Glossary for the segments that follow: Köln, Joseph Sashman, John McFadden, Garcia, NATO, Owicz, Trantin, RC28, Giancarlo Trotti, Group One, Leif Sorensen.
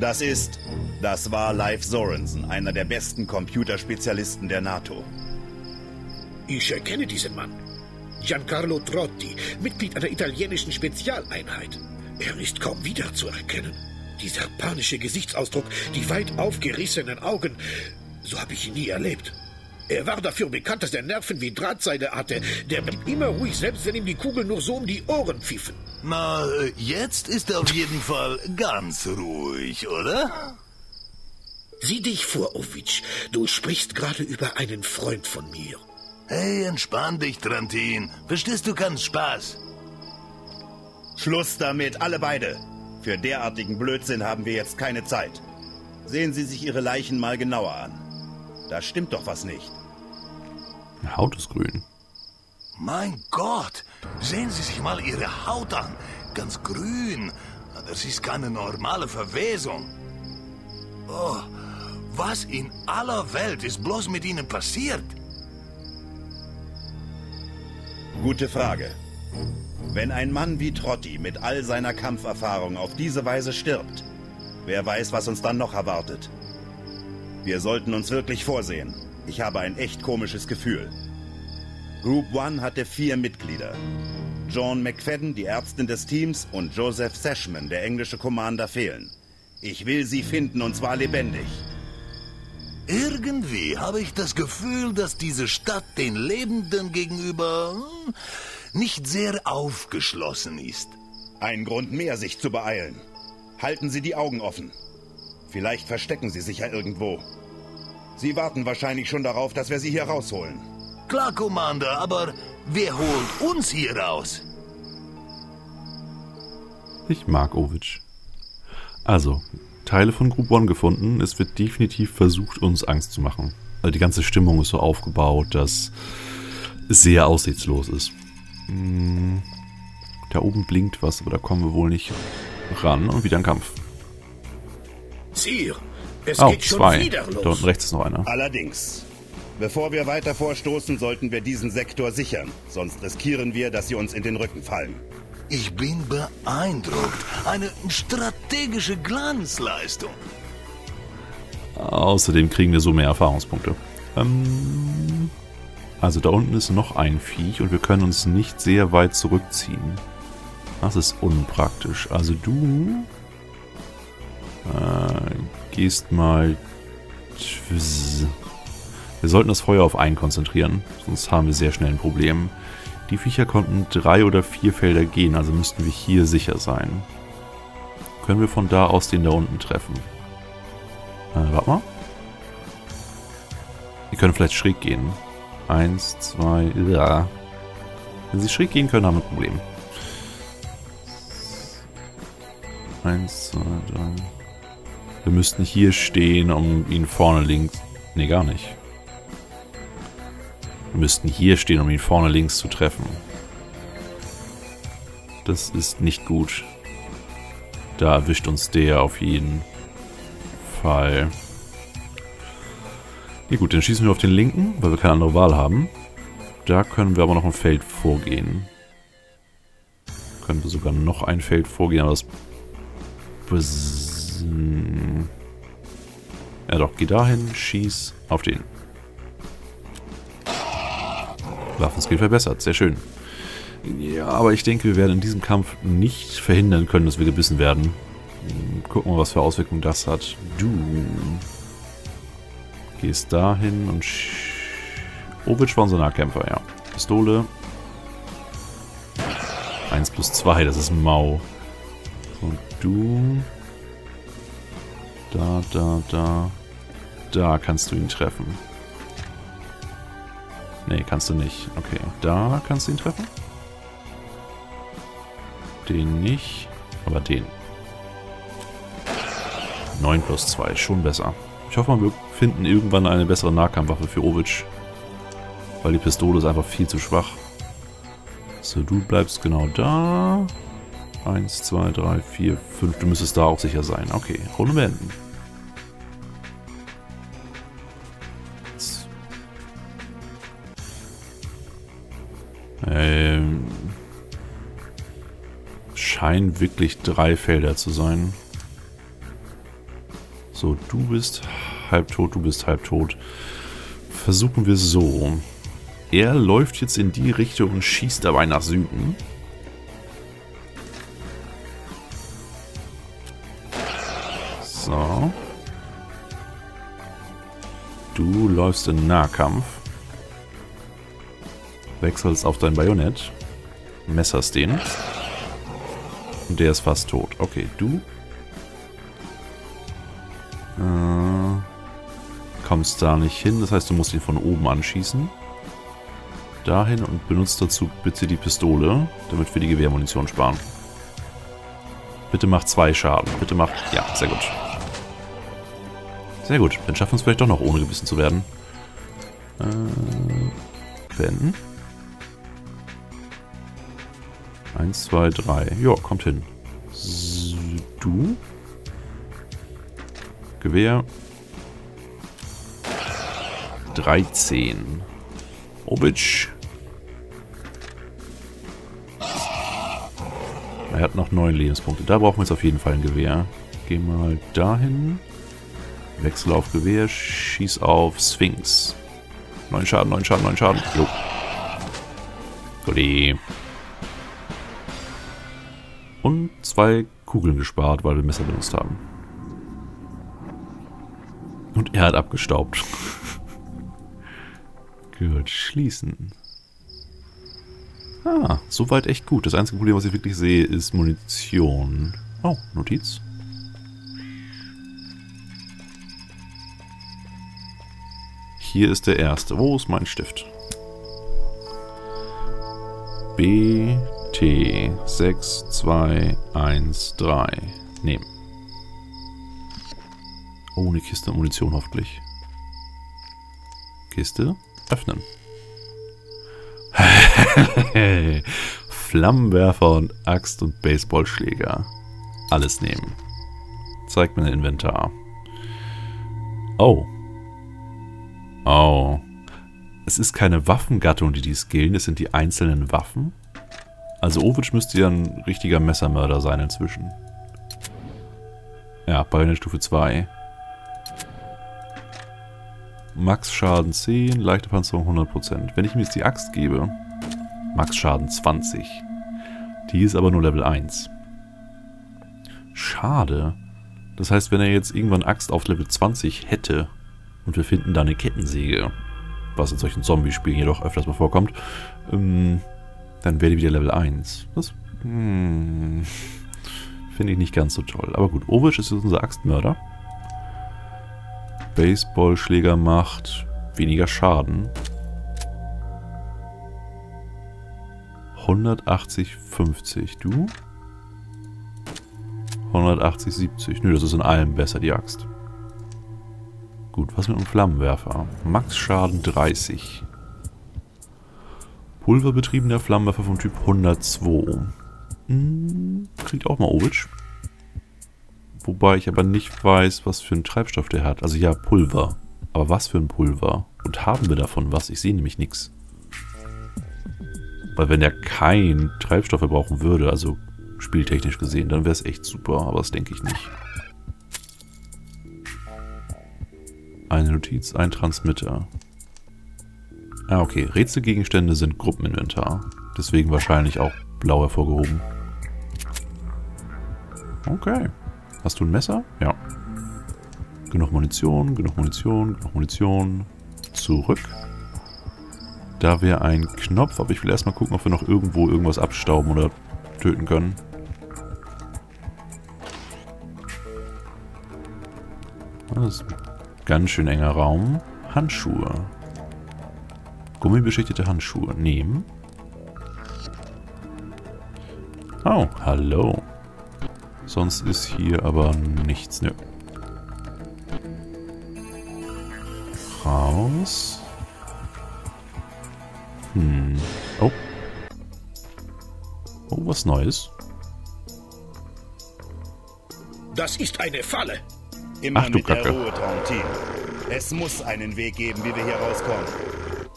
Das war Leif Sorensen, einer der besten Computerspezialisten der NATO. Ich erkenne diesen Mann. Giancarlo Trotti, Mitglied einer italienischen Spezialeinheit. Er ist kaum wiederzuerkennen. Dieser panische Gesichtsausdruck, die weit aufgerissenen Augen, so habe ich ihn nie erlebt. Er war dafür bekannt, dass er Nerven wie Drahtseide hatte. Der blieb immer ruhig, selbst wenn ihm die Kugeln nur so um die Ohren pfiffen. Na, jetzt ist er auf jeden Fall ganz ruhig, oder? Sieh dich vor, Owicz. Du sprichst gerade über einen Freund von mir. Hey, entspann dich, Trantin. Verstehst du, kannst Spaß. Schluss damit, alle beide. Für derartigen Blödsinn haben wir jetzt keine Zeit. Sehen Sie sich Ihre Leichen mal genauer an. Da stimmt doch was nicht. Haut ist grün. Mein Gott, sehen Sie sich mal Ihre Haut an. Ganz grün. Das ist keine normale Verwesung. Oh, was in aller Welt ist bloß mit Ihnen passiert? Gute Frage. Wenn ein Mann wie Trotti mit all seiner Kampferfahrung auf diese Weise stirbt, wer weiß, was uns dann noch erwartet. Wir sollten uns wirklich vorsehen. Ich habe ein echt komisches Gefühl. Group One hatte 4 Mitglieder. John McFadden, die Ärztin des Teams, und Joseph Sashman, der englische Commander, fehlen. Ich will sie finden, und zwar lebendig. Irgendwie habe ich das Gefühl, dass diese Stadt den Lebenden gegenüber nicht sehr aufgeschlossen ist. Ein Grund mehr, sich zu beeilen. Halten Sie die Augen offen. Vielleicht verstecken sie sich ja irgendwo. Sie warten wahrscheinlich schon darauf, dass wir sie hier rausholen. Klar, Commander, aber wer holt uns hier raus? Ich mag Owicz. Also, Teile von Group One gefunden. Es wird definitiv versucht, uns Angst zu machen. Also die ganze Stimmung ist so aufgebaut, dass es sehr aussichtslos ist. Da oben blinkt was, aber da kommen wir wohl nicht ran. Und wieder ein Kampf. Es geht schon wieder los. Da unten rechts ist noch einer. Allerdings, bevor wir weiter vorstoßen, sollten wir diesen Sektor sichern. Sonst riskieren wir, dass sie uns in den Rücken fallen. Ich bin beeindruckt. Eine strategische Glanzleistung. Außerdem kriegen wir so mehr Erfahrungspunkte. Also da unten ist noch ein Viech und wir können uns nicht sehr weit zurückziehen. Das ist unpraktisch. Also du... gehst mal... Wir sollten das Feuer auf einen konzentrieren, sonst haben wir sehr schnell ein Problem. Die Viecher konnten 3 oder 4 Felder gehen, also müssten wir hier sicher sein. Können wir von da aus den da unten treffen? Warte mal. Die können vielleicht schräg gehen. 1, 2... Ja. Wenn sie schräg gehen können, haben wir ein Problem. 1, 2, 3... Wir müssten hier stehen, um ihn vorne links... Ne, gar nicht. Wir müssten hier stehen, um ihn vorne links zu treffen. Das ist nicht gut. Da erwischt uns der auf jeden Fall. Ja gut, dann schießen wir auf den linken, weil wir keine andere Wahl haben. Da können wir aber noch ein Feld vorgehen. Können wir sogar noch ein Feld vorgehen, aber das... Ja doch, geh dahin, schieß auf den. Waffenskill verbessert, sehr schön. Ja, aber ich denke, wir werden in diesem Kampf nicht verhindern können, dass wir gebissen werden. Gucken wir, was für Auswirkungen das hat. Du gehst dahin und Owicz war unser Nahkämpfer, ja. Pistole. 1+2, das ist mau. Und du... Da kannst du ihn treffen. Nee, kannst du nicht. Okay, da kannst du ihn treffen. Den nicht, aber den. 9+2, schon besser. Ich hoffe mal, wir finden irgendwann eine bessere Nahkampfwaffe für Owicz. Weil die Pistole ist einfach viel zu schwach. So, du bleibst genau da. 1, 2, 3, 4, 5. Du müsstest da auch sicher sein. Okay, Runde beenden. Scheinen wirklich 3 Felder zu sein. So, du bist halbtot, du bist halbtot. Versuchen wir es so rum. Er läuft jetzt in die Richtung und schießt dabei nach Süden. So. Du läufst in Nahkampf. Wechselst auf dein Bajonett. Messerst den. Und der ist fast tot. Okay, du kommst da nicht hin. Das heißt, du musst ihn von oben anschießen. Dahin und benutzt dazu bitte die Pistole, damit wir die Gewehrmunition sparen. Bitte mach 2 Schaden. Bitte mach... Ja, sehr gut. Sehr gut. Dann schaffen wir es vielleicht doch noch, ohne gebissen zu werden. Wenden. 1, 2, 3. Ja, kommt hin. Du. Gewehr. 13. Owicz. Er hat noch 9 Lebenspunkte. Da brauchen wir jetzt auf jeden Fall ein Gewehr. Geh mal dahin. Wechsel auf Gewehr. Schieß auf Sphinx. 9 Schaden, 9 Schaden, 9 Schaden. Jo. Goodie. Und 2 Kugeln gespart, weil wir Messer benutzt haben. Und er hat abgestaubt. Gut, schließen. Ah, soweit echt gut. Das einzige Problem, was ich wirklich sehe, ist Munition. Oh, Notiz. Hier ist der erste. Wo ist mein Stift? BT6213. Nehmen. Oh, eine Kiste mit Munition hoffentlich. Kiste. Öffnen. Flammenwerfer und Axt und Baseballschläger. Alles nehmen. Zeigt mir ein Inventar. Oh. Oh. Es ist keine Waffengattung, die skillen. Es sind die einzelnen Waffen. Also Owicz müsste ja ein richtiger Messermörder sein inzwischen. Ja, Bajonettstufe 2. Max Schaden 10, leichte Panzerung 100%. Wenn ich mir jetzt die Axt gebe, Max Schaden 20. Die ist aber nur Level 1. Schade. Das heißt, wenn er jetzt irgendwann Axt auf Level 20 hätte und wir finden da eine Kettensäge, was in solchen Zombie-Spielen jedoch öfters mal vorkommt, dann wäre die wieder Level 1. Das finde ich nicht ganz so toll. Aber gut, Owicz ist jetzt unser Axtmörder. Baseballschläger macht weniger Schaden. 180, 50. Du? 180, 70. Nö, das ist in allem besser, die Axt. Gut, was mit einem Flammenwerfer? Max Schaden 30. Pulverbetriebener Flammenwerfer vom Typ 102. Kriegt auch mal Owicz. Wobei ich aber nicht weiß, was für einen Treibstoff der hat. Also ja, Pulver. Aber was für ein Pulver? Und haben wir davon was? Ich sehe nämlich nichts. Weil wenn er keinen Treibstoff verbrauchen würde, also spieltechnisch gesehen, dann wäre es echt super. Aber das denke ich nicht. Eine Notiz, ein Transmitter. Ah, okay. Rätselgegenstände sind Gruppeninventar. Deswegen wahrscheinlich auch blau hervorgehoben. Okay. Hast du ein Messer? Ja. Genug Munition, genug Munition, genug Munition. Zurück. Da wäre ein Knopf, aber ich will erstmal gucken, ob wir noch irgendwo irgendwas abstauben oder töten können. Das ist ein ganz schön enger Raum. Handschuhe. Gummibeschichtete Handschuhe. Nehmen. Oh, hallo. Sonst ist hier aber nichts. Nö. Raus. Oh. Oh, was Neues. Das ist eine Falle. Immer Ach du Kacke. Ruhe, Trantin. Es muss einen Weg geben, wie wir hier rauskommen.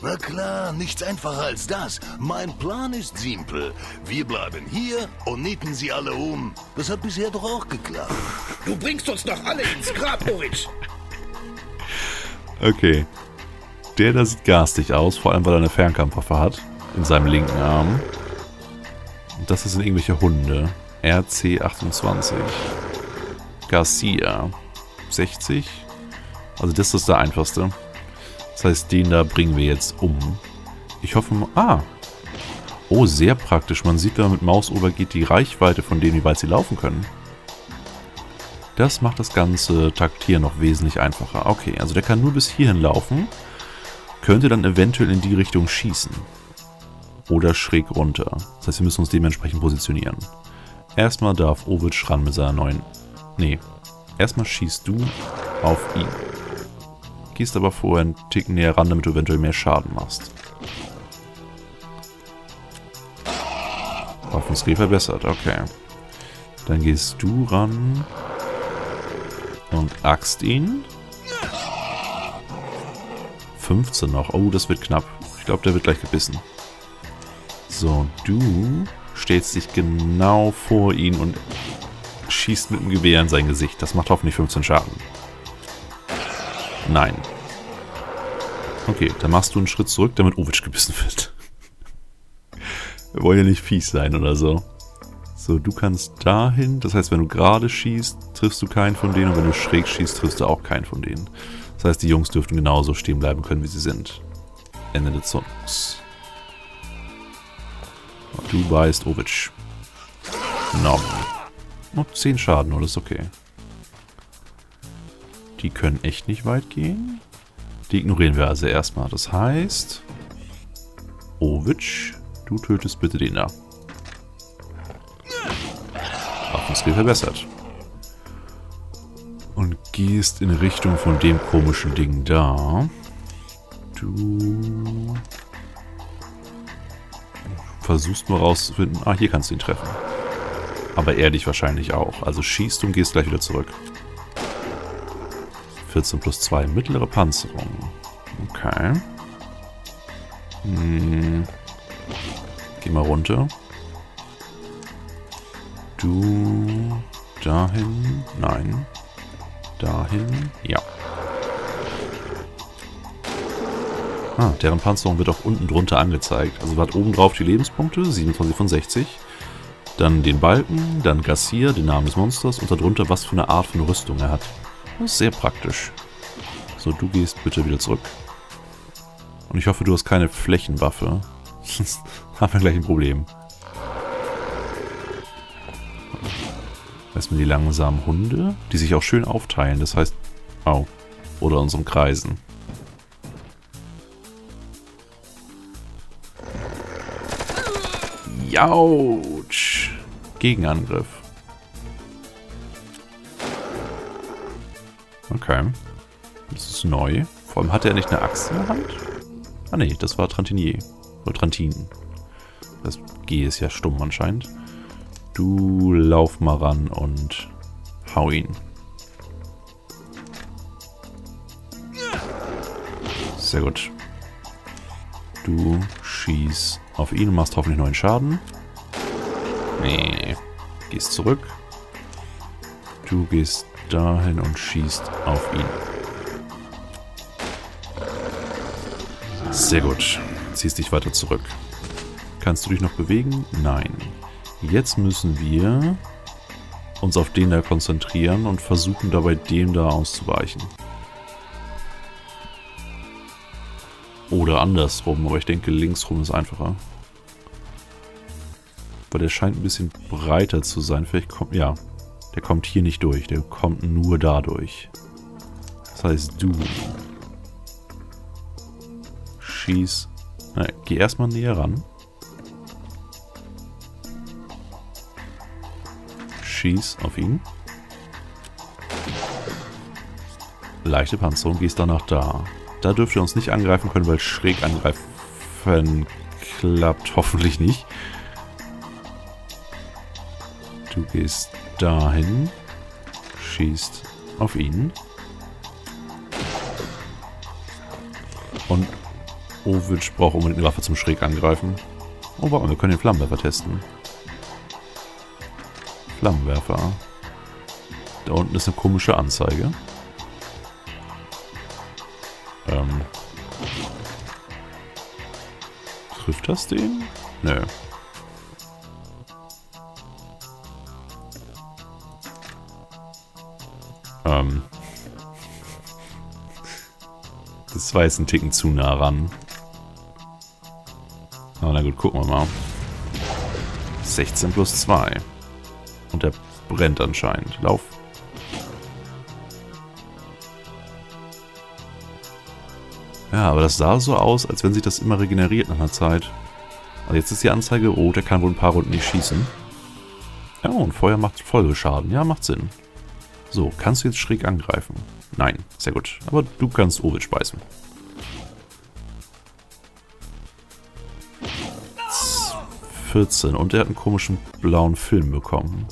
Na klar, nichts einfacher als das. Mein Plan ist simpel. Wir bleiben hier und nieten sie alle um. Das hat bisher doch auch geklappt. Du bringst uns doch alle ins Grab, Owicz. Okay. Der da sieht garstig aus, vor allem weil er eine Fernkampfwaffe hat. In seinem linken Arm. Und das sind irgendwelche Hunde. RC28. Garcia. 60. Also das ist der einfachste. Das heißt, den da bringen wir jetzt um. Ich hoffe mal... Ah! Oh, sehr praktisch. Man sieht, wenn man mit Maus übergeht, die Reichweite von dem, wie weit sie laufen können. Das macht das ganze Taktieren noch wesentlich einfacher. Okay, also der kann nur bis hierhin laufen. Könnte dann eventuell in die Richtung schießen. Oder schräg runter. Das heißt, wir müssen uns dementsprechend positionieren. Erstmal darf Owicz ran mit seiner neuen... Nee. Erstmal schießt du auf ihn. Gehst aber vorher einen Tick näher ran, damit du eventuell mehr Schaden machst. Waffenskill verbessert, okay. Dann gehst du ran und axt ihn. 15 noch. Oh, das wird knapp. Ich glaube, der wird gleich gebissen. So, du stellst dich genau vor ihn und schießt mit dem Gewehr in sein Gesicht. Das macht hoffentlich 15 Schaden. Nein. Okay, dann machst du einen Schritt zurück, damit Owicz gebissen wird. Wir wollen ja nicht fies sein oder so. So, du kannst dahin. Das heißt, wenn du gerade schießt, triffst du keinen von denen. Und wenn du schräg schießt, triffst du auch keinen von denen. Das heißt, die Jungs dürften genauso stehen bleiben können, wie sie sind. Ende des Zugs. Du beißt Owicz. No. Noch 10 Schaden, oder ist okay. Die können echt nicht weit gehen. Die ignorieren wir also erstmal. Das heißt... Owicz, du tötest bitte den da. Waffenskill verbessert. Und gehst in Richtung von dem komischen Ding da. Du... versuchst mal rauszufinden. Ah, hier kannst du ihn treffen. Aber er dich wahrscheinlich auch. Also schießt und gehst gleich wieder zurück. 14 plus 2. Mittlere Panzerung. Okay. Hm. Geh mal runter. Du. Dahin. Nein. Dahin. Ja. Ah, deren Panzerung wird auch unten drunter angezeigt. Also hat oben drauf die Lebenspunkte. 27 von 60. Dann den Balken. Dann Garcia, den Namen des Monsters. Und darunter, was für eine Art von Rüstung er hat. Das ist sehr praktisch. So, du gehst bitte wieder zurück. Und ich hoffe, du hast keine Flächenwaffe. Sonst haben wir gleich ein Problem. Erstmal die langsamen Hunde, die sich auch schön aufteilen. Das heißt, au. Oder unserem Kreisen. Autsch. Gegenangriff. Okay. Das ist neu. Vor allem hat er nicht eine Axt in der Hand? Ah ne, das war Trantinier. Oder Trantin. Das G ist ja stumm anscheinend. Du lauf mal ran und hau ihn. sehr gut. Du schießt auf ihn und machst hoffentlich neuen Schaden. Nee. Gehst zurück. Du gehst dahin und schießt auf ihn. Sehr gut. Ziehst dich weiter zurück. Kannst du dich noch bewegen? Nein. Jetzt müssen wir uns auf den da konzentrieren und versuchen dabei dem da auszuweichen. Oder andersrum, aber ich denke, linksrum ist einfacher. Weil der scheint ein bisschen breiter zu sein. Vielleicht kommt... Ja, der kommt hier nicht durch. Der kommt nur dadurch. Das heißt, du... schieß... Na, geh erstmal näher ran. Schieß auf ihn. Leichte Panzerung, gehst danach da. Da dürft ihr uns nicht angreifen können, weil schräg angreifen klappt hoffentlich nicht. Du gehst dahin, schießt auf ihn. Und Owicz braucht unbedingt eine Waffe zum Schrägangreifen. Oh, warte mal, wir können den Flammenwerfer testen. Flammenwerfer. Da unten ist eine komische Anzeige. Trifft das den? Nö. Das war jetzt ein Ticken zu nah ran. Aber na gut, gucken wir mal. 16 plus 2. Und der brennt anscheinend. Lauf. Ja, aber das sah so aus, als wenn sich das immer regeneriert nach einer Zeit. Also jetzt ist die Anzeige rot, er kann wohl ein paar Runden nicht schießen. Ja, und Feuer macht Folgeschaden. Ja, macht Sinn. So, kannst du jetzt schräg angreifen? Nein, sehr gut. Aber du kannst Owicz speisen. Und er hat einen komischen blauen Film bekommen.